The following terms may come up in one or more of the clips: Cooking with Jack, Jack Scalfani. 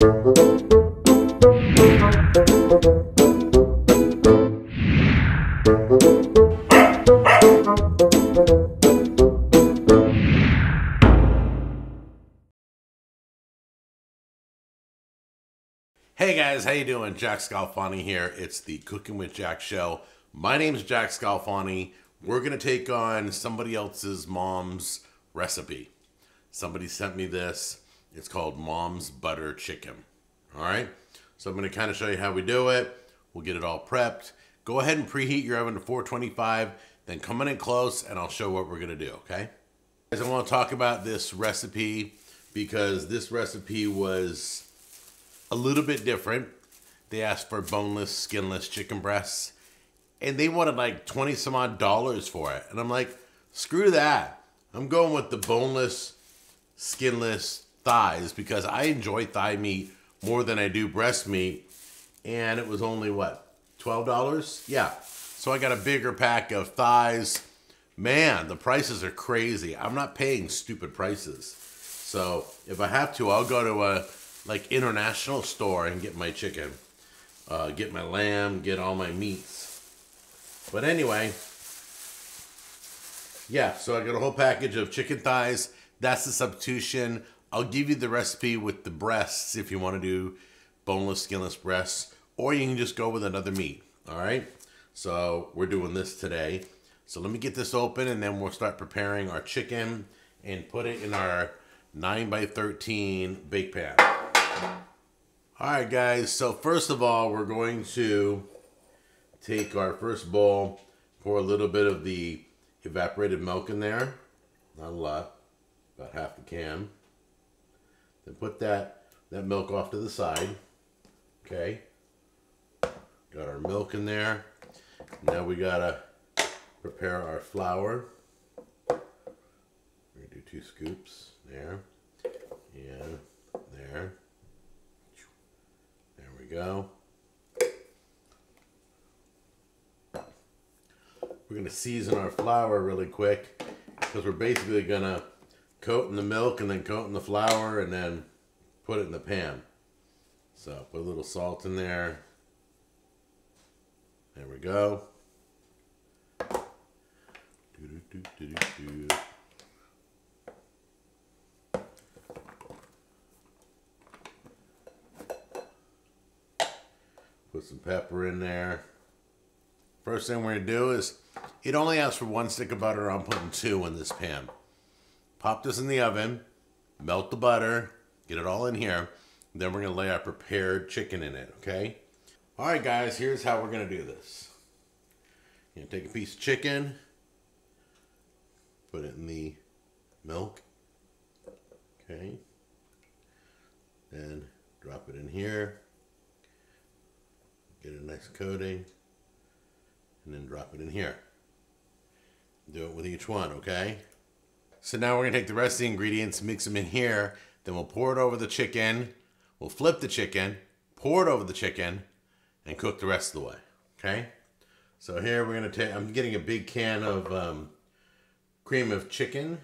Hey guys, how you doing? Jack Scalfani here. It's the Cooking with Jack show. My name's Jack Scalfani. We're gonna take on somebody else's mom's recipe. Somebody sent me this. It's called Mom's Butter Chicken. All right, so I'm gonna kind of show you how we do it. We'll get it all prepped. Go ahead and preheat your oven to 425, then come in close and I'll show what we're gonna do, okay? Guys, I wanna talk about this recipe because this recipe was a little bit different. They asked for boneless, skinless chicken breasts, and they wanted like 20 some odd dollars for it. And I'm like, screw that. I'm going with the boneless, skinless thighs because I enjoy thigh meat more than I do breast meat. And it was only what, $12? Yeah. So I got a bigger pack of thighs. Man, the prices are crazy. I'm not paying stupid prices. So if I have to, I'll go to a like international store and get my chicken, get my lamb, get all my meats. But anyway, yeah, so I got a whole package of chicken thighs. That's the substitution. I'll give you the recipe with the breasts if you want to do boneless, skinless breasts, or you can just go with another meat. All right, so we're doing this today. So let me get this open and then we'll start preparing our chicken and put it in our 9x13 bake pan. All right, guys, so first of all, we're going to take our first bowl, pour a little bit of the evaporated milk in there, not a lot, about half the can. Then put that milk off to the side, okay? Got our milk in there. Now we gotta prepare our flour. We're gonna do 2 scoops there, and there. There we go. We're gonna season our flour really quick because we're basically gonna coat in the milk and then coat in the flour and then put it in the pan. So put a little salt in there. There we go. Do-do-do-do-do-do. Put some pepper in there. First thing we're gonna do is, it only asks for 1 stick of butter. I'm putting 2 in this pan. Pop this in the oven, melt the butter, get it all in here. Then we're gonna lay our prepared chicken in it, okay? All right, guys, here's how we're gonna do this. You're gonna take a piece of chicken, put it in the milk, okay? Then drop it in here. Get a nice coating, and then drop it in here. Do it with each one, okay? So now we're gonna take the rest of the ingredients, mix them in here, then we'll pour it over the chicken, we'll flip the chicken, pour it over the chicken, and cook the rest of the way, okay? So here we're gonna take, I'm getting a big can of cream of chicken.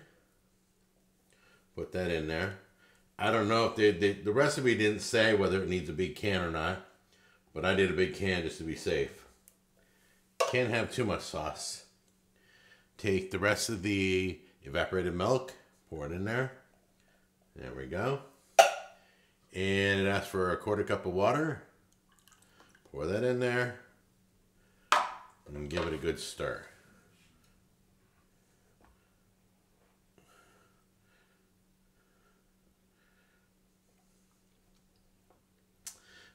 Put that in there. I don't know if the recipe didn't say whether it needs a big can or not. But I did a big can just to be safe. Can't have too much sauce. Take the rest of the evaporated milk, pour it in there. There we go. And it asks for 1/4 cup of water. Pour that in there. And give it a good stir.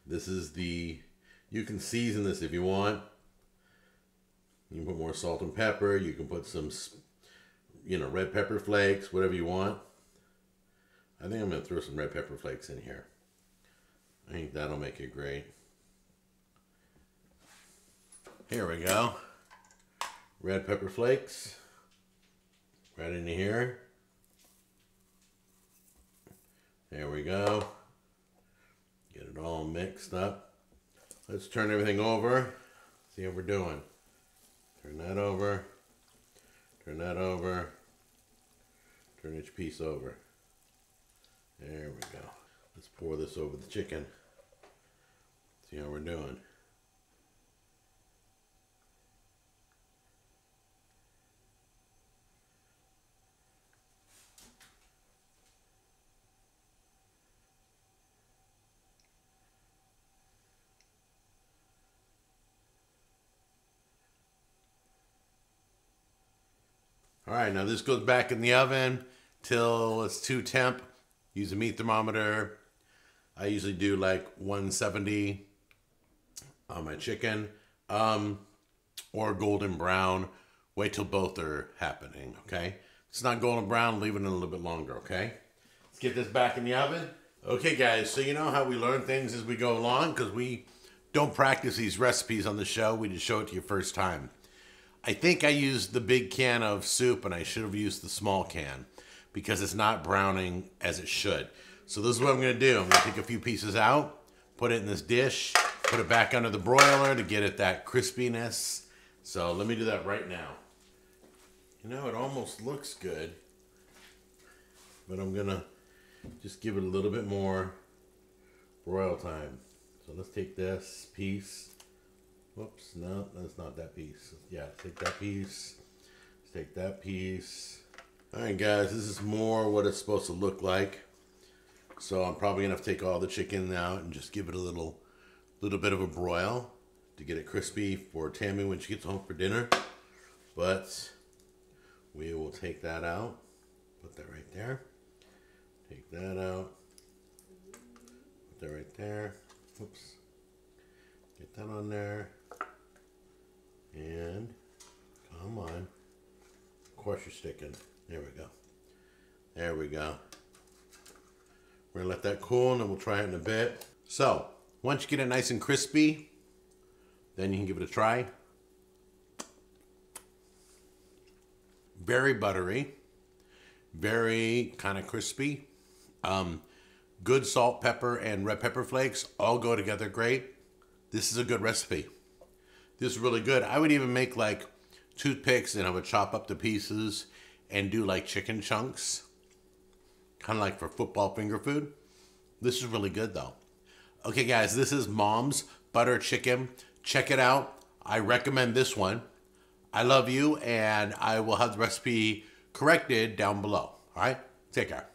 This is the... You can season this if you want. You can put more salt and pepper. You can put some, you know, red pepper flakes, whatever you want. I think I'm going to throw some red pepper flakes in here. I think that'll make it great. Here we go. Red pepper flakes. Right into here. There we go. Get it all mixed up. Let's turn everything over. See how we're doing. Turn that over. Turn that over. Turn each piece over. There we go. Let's pour this over the chicken. See how we're doing. All right, now this goes back in the oven till it's 200 temp. Use a meat thermometer. I usually do like 170 on my chicken, or golden brown. Wait till both are happening, okay? If it's not golden brown, leave it in a little bit longer, okay? Let's get this back in the oven. Okay guys, so you know how we learn things as we go along, because we don't practice these recipes on the show, we just show it to you first time. I think I used the big can of soup and I should have used the small can because it's not browning as it should. So this is what I'm gonna do. I'm gonna take a few pieces out, put it in this dish, put it back under the broiler to get it that crispiness. So let me do that right now. You know, it almost looks good, but I'm gonna just give it a little bit more broil time. So let's take this piece. Whoops, no, that's not that piece. Yeah, take that piece. Let's take that piece. All right, guys, this is more what it's supposed to look like. So I'm probably going to take all the chicken out and just give it a little bit of a broil to get it crispy for Tammy when she gets home for dinner. But we will take that out. Put that right there. Take that out. Put that right there. Whoops. Get that on there. And, come on, of course you're sticking. There we go. There we go. We're gonna let that cool and then we'll try it in a bit. So, once you get it nice and crispy, then you can give it a try. Very buttery, very kind of crispy. Good salt, pepper, and red pepper flakes all go together great. This is a good recipe. This is really good. I would even make like toothpicks and I would chop up the pieces and do like chicken chunks, kind of like for football finger food. This is really good though. Okay guys, this is Mom's Butter Chicken. Check it out. I recommend this one. I love you and I will have the recipe corrected down below. All right, take care.